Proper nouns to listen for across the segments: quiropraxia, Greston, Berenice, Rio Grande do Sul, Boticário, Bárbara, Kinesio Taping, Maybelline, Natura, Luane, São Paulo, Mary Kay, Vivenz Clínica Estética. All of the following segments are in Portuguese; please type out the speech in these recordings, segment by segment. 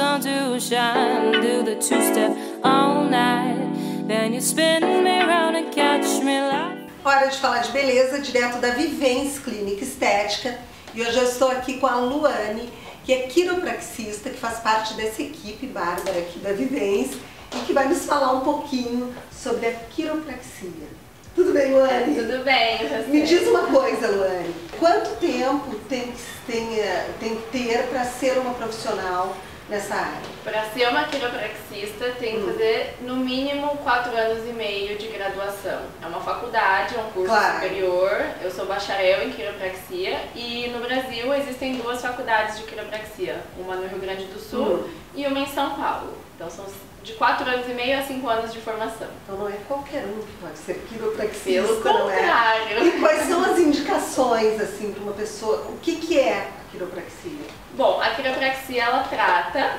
sun to shine. Do the two-step all night. Then you spin me round and catch me like. Hora de falar de beleza, direto da Vivenz Clínica Estética. E hoje eu estou aqui com a Luane, que é quiropraxista, que faz parte dessa equipe Bárbara aqui da Vivenz, e que vai nos falar um pouquinho sobre a quiropraxia. Tudo bem, Luane? Tudo bem, você? Me diz uma coisa, Luane. Quanto tempo tem que ter para ser uma profissional nessa área? Para ser uma quiropraxista tem que fazer no mínimo 4 anos e meio de graduação. É uma faculdade, é um curso superior. Eu sou bacharel em quiropraxia e no Brasil existem 2 faculdades de quiropraxia. Uma no Rio Grande do Sul e uma em São Paulo. Então são de 4 anos e meio a 5 anos de formação. Então não é qualquer um que pode ser quiropraxista, pelo contrário. Não é? E quais são as indicações assim para uma pessoa? O que que é a quiropraxia? Bom, a quiropraxia ela trata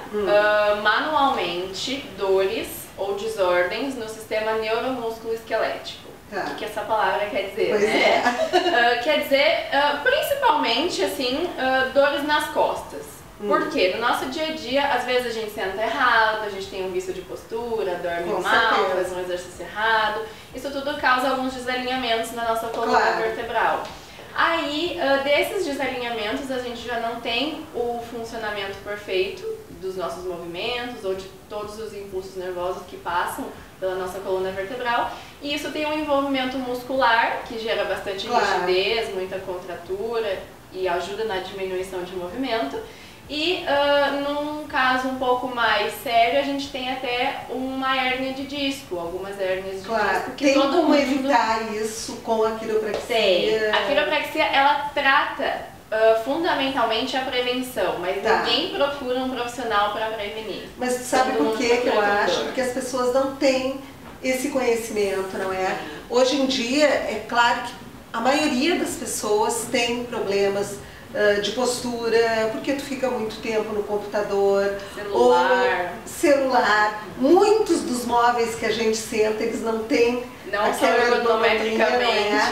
manualmente dores ou desordens no sistema neuromusculoesquelético. O que essa palavra quer dizer, né? Quer dizer principalmente assim dores nas costas. Porque no nosso dia a dia, às vezes a gente senta errado, a gente tem um vício de postura, dorme mal, faz um exercício errado. Isso tudo causa alguns desalinhamentos na nossa coluna vertebral. Aí, desses desalinhamentos, a gente já não tem o funcionamento perfeito dos nossos movimentos ou de todos os impulsos nervosos que passam pela nossa coluna vertebral. E isso tem um envolvimento muscular, que gera bastante rigidez, muita contratura e ajuda na diminuição de movimento. E num caso um pouco mais sério, a gente tem até uma hérnia de disco, algumas hérnias de disco. Que tem todo como mundo evitar isso com a quiropraxia? Tem. A quiropraxia, ela trata fundamentalmente a prevenção, mas ninguém procura um profissional para prevenir. Mas sabe por que eu acho? Porque as pessoas não têm esse conhecimento, não é? Hoje em dia, é claro que a maioria das pessoas tem problemas de postura, porque tu fica muito tempo no computador, celular, muitos dos móveis que a gente senta, eles não têm, não são ergonomicamente,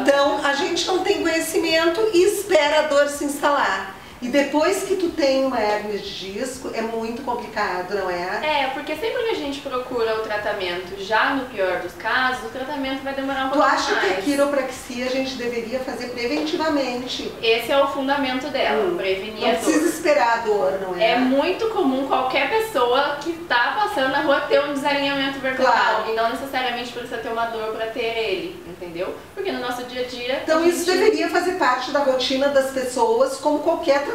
então a gente não tem conhecimento e espera a dor se instalar. E depois que tu tem uma hérnia de disco, é muito complicado, não é? É, porque sempre que a gente procura o tratamento, já no pior dos casos, o tratamento vai demorar um pouco mais. Tu acha que a quiropraxia a gente deveria fazer preventivamente? Esse é o fundamento dela, prevenir a dor. Não precisa esperar a dor, não é? É muito comum qualquer pessoa que tá passando na rua ter um desalinhamento vertebral. E não necessariamente precisa ter uma dor pra ter ele, entendeu? Porque no nosso dia a dia... Então isso deveria fazer parte da rotina das pessoas, como qualquer tratamento,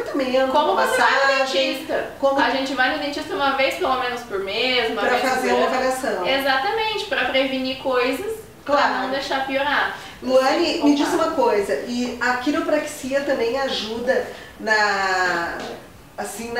como massagem, vai no dentista. Como... A gente vai no dentista uma vez pelo menos por mês, uma vez por ano. Para fazer uma avaliação. Exatamente, para prevenir coisas, para não deixar piorar. Luane, me diz uma coisa, e a quiropraxia também ajuda na... assim,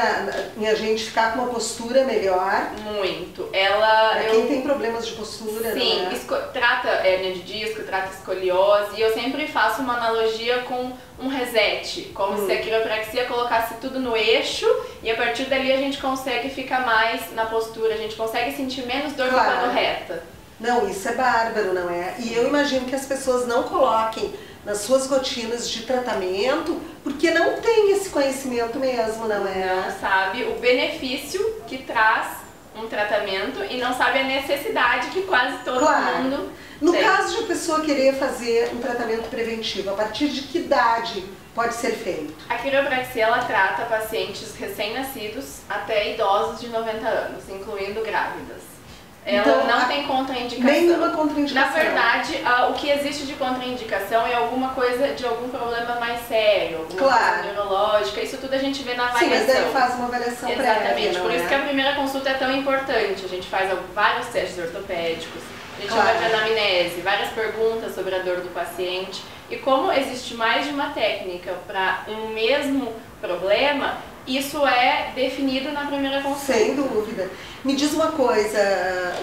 em a gente ficar com uma postura melhor? Muito. Ela... Pra quem tem problemas de postura, sim, não é? Trata hérnia de disco, trata escoliose, e eu sempre faço uma analogia com um reset, como se a quiropraxia colocasse tudo no eixo, e a partir dali a gente consegue ficar mais na postura, a gente consegue sentir menos dor quando reta. Não, isso é bárbaro, não é? E eu imagino que as pessoas não coloquem nas suas rotinas de tratamento, porque não tem esse conhecimento mesmo, não é? Não sabe o benefício que traz um tratamento e não sabe a necessidade que quase todo mundo tem. No caso de a pessoa querer fazer um tratamento preventivo, a partir de que idade pode ser feito? A quiropraxia ela trata pacientes recém-nascidos até idosos de 90 anos, incluindo grávidas. Ela então, não tem contraindicação. Nenhuma contraindicação. Na verdade, o que existe de contraindicação é alguma coisa de algum problema mais sério, alguma coisa neurológica. Isso tudo a gente vê na avaliação. Sim, mas ele faz uma avaliação prévia. Exatamente, por isso que a primeira consulta é tão importante. A gente faz vários testes ortopédicos, a gente vai para anamnese, várias perguntas sobre a dor do paciente. E como existe mais de uma técnica para um mesmo problema, isso é definido na primeira consulta. Sem dúvida. Me diz uma coisa,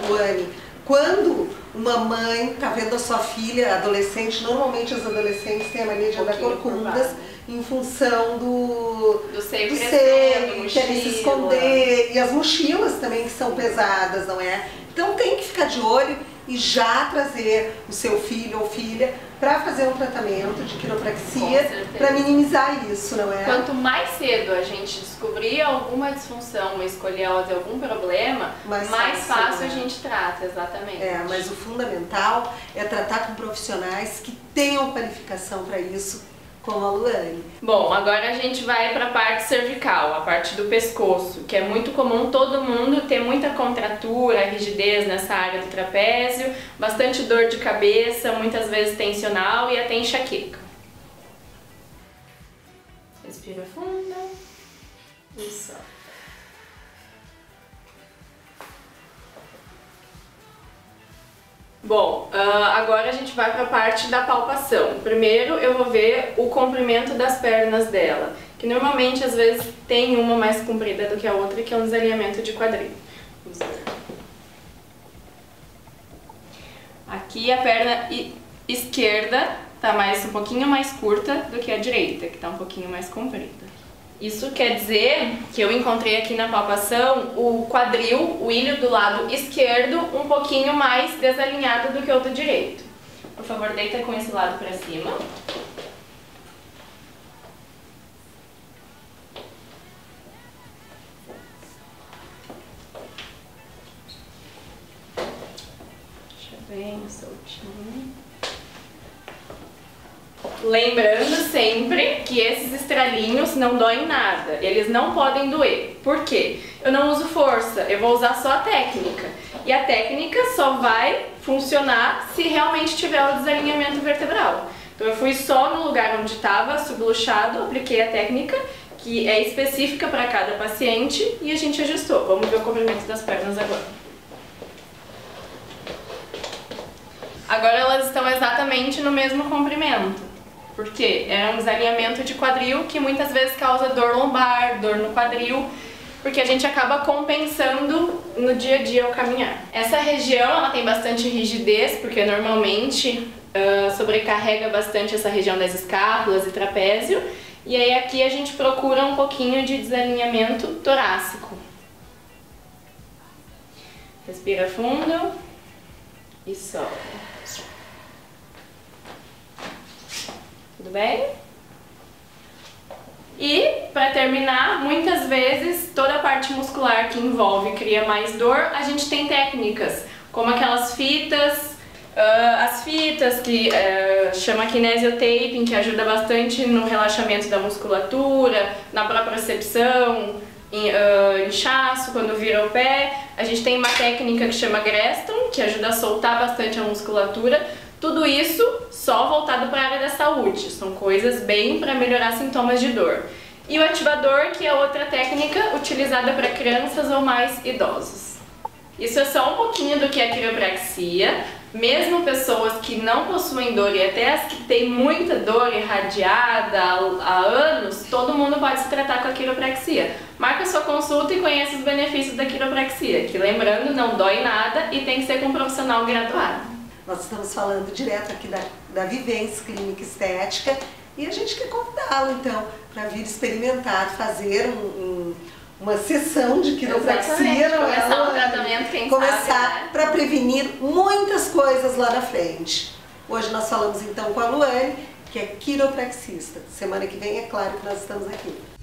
Luane, quando uma mãe está vendo a sua filha adolescente, normalmente os adolescentes têm a mania de andar corcundas em função do seio crescendo, querem se esconder, e as mochilas também que são pesadas, não é? Então tem que ficar de olho e já trazer o seu filho ou filha para fazer um tratamento de quiropraxia para minimizar isso, não é? Quanto mais cedo a gente descobrir alguma disfunção, uma escoliose, algum problema, mais fácil a gente trata, exatamente. É, mas o fundamental é tratar com profissionais que tenham qualificação para isso, como a Luane. Bom, agora a gente vai para a parte cervical, a parte do pescoço, que é muito comum todo mundo ter muita contratura, rigidez nessa área do trapézio, bastante dor de cabeça, muitas vezes tensional e até enxaqueca. Respira fundo e solta. Bom, agora a gente vai para a parte da palpação. Primeiro eu vou ver o comprimento das pernas dela, que normalmente às vezes tem uma mais comprida do que a outra, que é um desalinhamento de quadril. Vamos ver. Aqui a perna esquerda está um pouquinho mais curta do que a direita, que está um pouquinho mais comprida. Isso quer dizer que eu encontrei aqui na palpação o quadril, o ilho do lado esquerdo, um pouquinho mais desalinhado do que o do direito. Por favor, deita com esse lado para cima. Deixa bem soltinho. Lembrando sempre que esses estralinhos não doem nada, eles não podem doer. Por quê? Eu não uso força, eu vou usar só a técnica. E a técnica só vai funcionar se realmente tiver o desalinhamento vertebral. Então eu fui só no lugar onde estava subluxado, apliquei a técnica, que é específica para cada paciente, e a gente ajustou. Vamos ver o comprimento das pernas agora. Agora elas estão exatamente no mesmo comprimento, porque é um desalinhamento de quadril que muitas vezes causa dor lombar, dor no quadril, porque a gente acaba compensando no dia a dia ao caminhar. Essa região ela tem bastante rigidez, porque normalmente sobrecarrega bastante essa região das escápulas e trapézio, e aí aqui a gente procura um pouquinho de desalinhamento torácico. Respira fundo e solta. Tudo bem? E, para terminar, muitas vezes toda a parte muscular que envolve e cria mais dor, a gente tem técnicas, como aquelas fitas, as fitas que chama Kinesio Taping, que ajuda bastante no relaxamento da musculatura, na propriocepção, inchaço quando vira o pé. A gente tem uma técnica que chama Greston, que ajuda a soltar bastante a musculatura. Tudo isso só voltado para a área da saúde, são coisas bem para melhorar sintomas de dor. E o ativador, que é outra técnica utilizada para crianças ou mais idosos. Isso é só um pouquinho do que é a quiropraxia. Mesmo pessoas que não possuem dor e até as que têm muita dor irradiada há anos, todo mundo pode se tratar com a quiropraxia. Marca sua consulta e conheça os benefícios da quiropraxia, que, lembrando, não dói nada e tem que ser com um profissional graduado. Nós estamos falando direto aqui da Vivenz Clínica Estética e a gente quer convidá-lo, então, para vir experimentar, fazer uma sessão de quiropraxia, não é? Começar um tratamento, quem sabe, começar para prevenir muitas coisas lá na frente. Hoje nós falamos, então, com a Luane, que é quiropraxista. Semana que vem, é claro que nós estamos aqui.